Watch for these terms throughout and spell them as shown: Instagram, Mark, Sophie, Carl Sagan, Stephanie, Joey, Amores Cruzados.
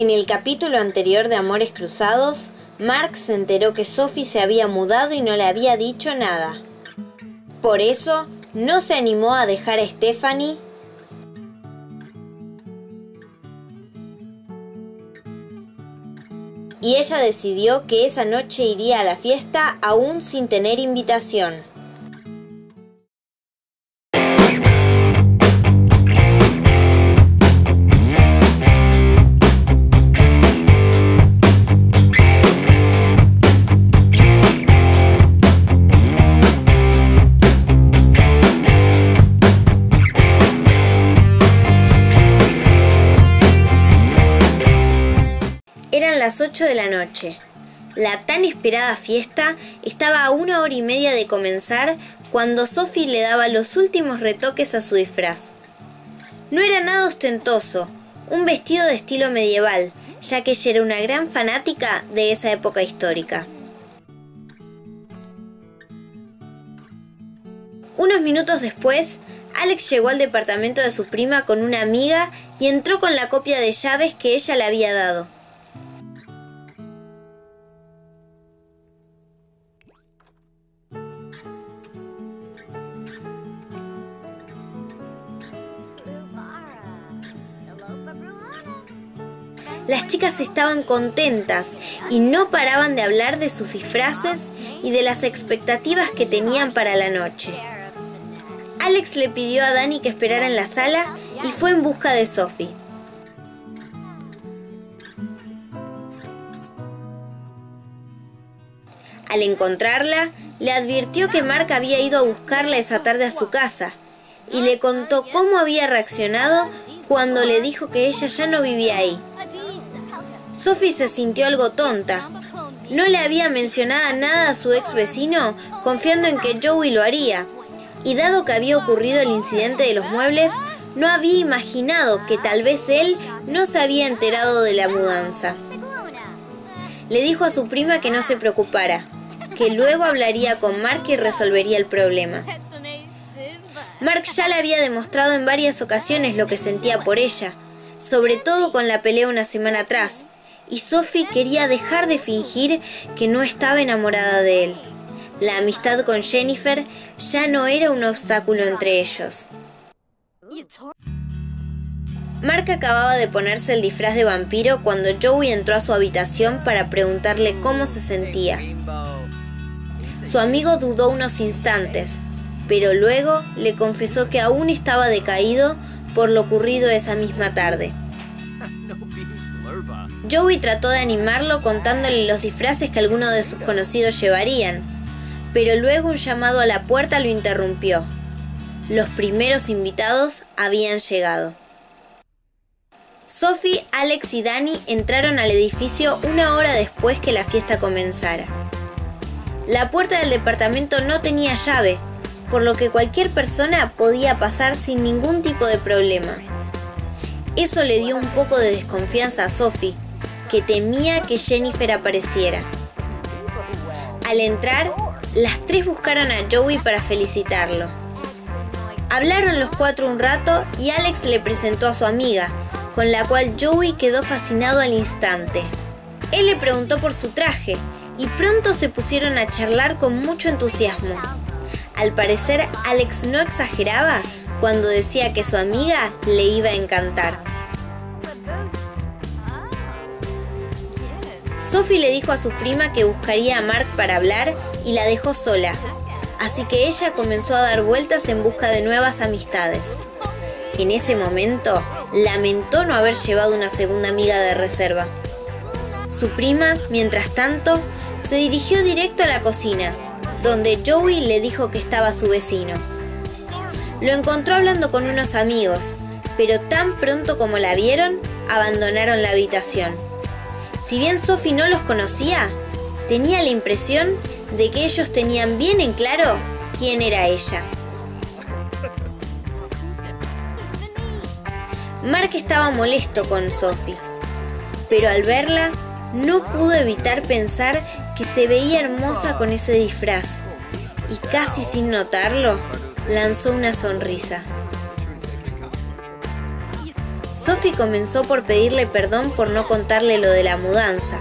En el capítulo anterior de Amores Cruzados, Mark se enteró que Sophie se había mudado y no le había dicho nada. Por eso, no se animó a dejar a Stephanie. Y ella decidió que esa noche iría a la fiesta aún sin tener invitación. Eran las 8 de la noche. La tan esperada fiesta estaba a 1 hora y media de comenzar cuando Sophie le daba los últimos retoques a su disfraz. No era nada ostentoso, un vestido de estilo medieval, ya que ella era una gran fanática de esa época histórica. Unos minutos después, Alex llegó al departamento de su prima con una amiga y entró con la copia de llaves que ella le había dado. Las chicas estaban contentas y no paraban de hablar de sus disfraces y de las expectativas que tenían para la noche. Alex le pidió a Dani que esperara en la sala y fue en busca de Sophie. Al encontrarla, le advirtió que Mark había ido a buscarla esa tarde a su casa y le contó cómo había reaccionado cuando le dijo que ella ya no vivía ahí. Sophie se sintió algo tonta. No le había mencionado nada a su ex vecino, confiando en que Joey lo haría. Y dado que había ocurrido el incidente de los muebles, no había imaginado que tal vez él no se había enterado de la mudanza. Le dijo a su prima que no se preocupara, que luego hablaría con Mark y resolvería el problema. Mark ya le había demostrado en varias ocasiones lo que sentía por ella, sobre todo con la pelea una semana atrás. Y Sophie quería dejar de fingir que no estaba enamorada de él. La amistad con Jennifer ya no era un obstáculo entre ellos. Mark acababa de ponerse el disfraz de vampiro cuando Joey entró a su habitación para preguntarle cómo se sentía. Su amigo dudó unos instantes, pero luego le confesó que aún estaba decaído por lo ocurrido esa misma tarde. Joey trató de animarlo contándole los disfraces que algunos de sus conocidos llevarían, pero luego un llamado a la puerta lo interrumpió. Los primeros invitados habían llegado. Sophie, Alex y Dani entraron al edificio 1 hora después que la fiesta comenzara. La puerta del departamento no tenía llave, por lo que cualquier persona podía pasar sin ningún tipo de problema. Eso le dio un poco de desconfianza a Sophie, que temía que Jennifer apareciera. Al entrar, las tres buscaron a Joey para felicitarlo. Hablaron los cuatro un rato y Alex le presentó a su amiga, con la cual Joey quedó fascinado al instante. Él le preguntó por su traje y pronto se pusieron a charlar con mucho entusiasmo. Al parecer, Alex no exageraba cuando decía que su amiga le iba a encantar. Sophie le dijo a su prima que buscaría a Mark para hablar y la dejó sola, así que ella comenzó a dar vueltas en busca de nuevas amistades. En ese momento, lamentó no haber llevado una segunda amiga de reserva. Su prima, mientras tanto, se dirigió directo a la cocina, donde Joey le dijo que estaba su vecino. Lo encontró hablando con unos amigos, pero tan pronto como la vieron, abandonaron la habitación. Si bien Sophie no los conocía, tenía la impresión de que ellos tenían bien en claro quién era ella. Mark estaba molesto con Sophie, pero al verla, no pudo evitar pensar que se veía hermosa con ese disfraz y casi sin notarlo, lanzó una sonrisa. Sophie comenzó por pedirle perdón por no contarle lo de la mudanza,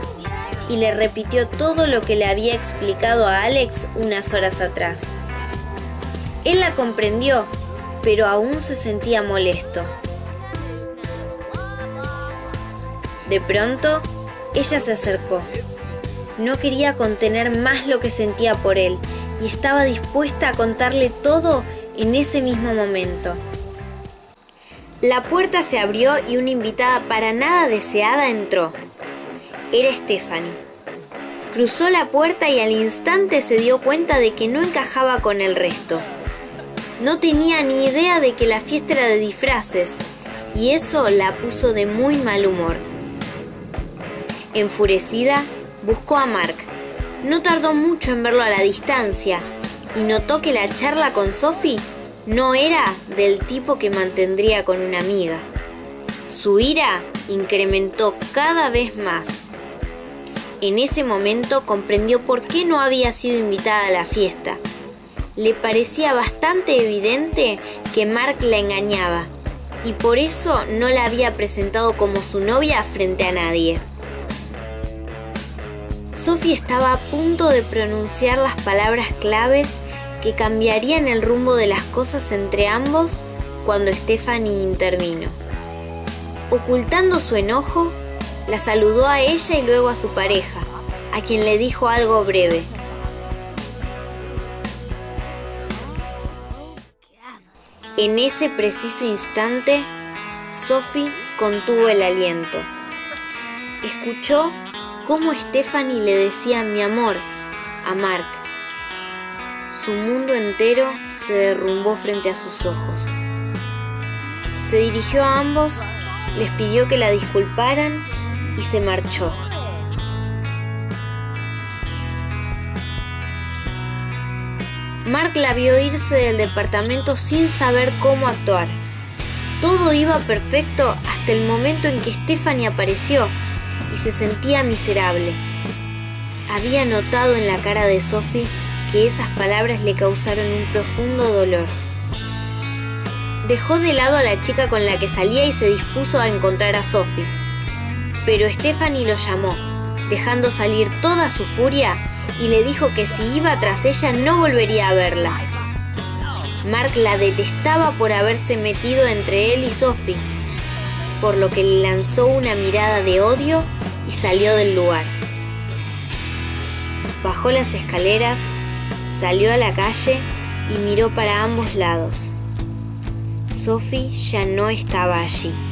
y le repitió todo lo que le había explicado a Alex unas horas atrás. Él la comprendió, pero aún se sentía molesto. De pronto, ella se acercó. No quería contener más lo que sentía por él y estaba dispuesta a contarle todo en ese mismo momento. La puerta se abrió y una invitada para nada deseada entró. Era Stephanie. Cruzó la puerta y al instante se dio cuenta de que no encajaba con el resto. No tenía ni idea de que la fiesta era de disfraces y eso la puso de muy mal humor. Enfurecida, buscó a Mark. No tardó mucho en verlo a la distancia y notó que la charla con Sophie no era del tipo que mantendría con una amiga. Su ira incrementó cada vez más. En ese momento comprendió por qué no había sido invitada a la fiesta. Le parecía bastante evidente que Mark la engañaba y por eso no la había presentado como su novia frente a nadie. Sophie estaba a punto de pronunciar las palabras claves que cambiarían el rumbo de las cosas entre ambos cuando Stephanie intervino. Ocultando su enojo, la saludó a ella y luego a su pareja, a quien le dijo algo breve. En ese preciso instante, Sophie contuvo el aliento. Escuchó cómo Stephanie le decía mi amor a Mark. Su mundo entero se derrumbó frente a sus ojos. Se dirigió a ambos, les pidió que la disculparan y se marchó. Mark la vio irse del departamento sin saber cómo actuar. Todo iba perfecto hasta el momento en que Stephanie apareció y se sentía miserable. Había notado en la cara de Sophie que esas palabras le causaron un profundo dolor. Dejó de lado a la chica con la que salía y se dispuso a encontrar a Sophie. Pero Stephanie lo llamó, dejando salir toda su furia y le dijo que si iba tras ella no volvería a verla. Mark la detestaba por haberse metido entre él y Sophie, por lo que le lanzó una mirada de odio y salió del lugar. Bajó las escaleras, salió a la calle y miró para ambos lados. Sophie ya no estaba allí.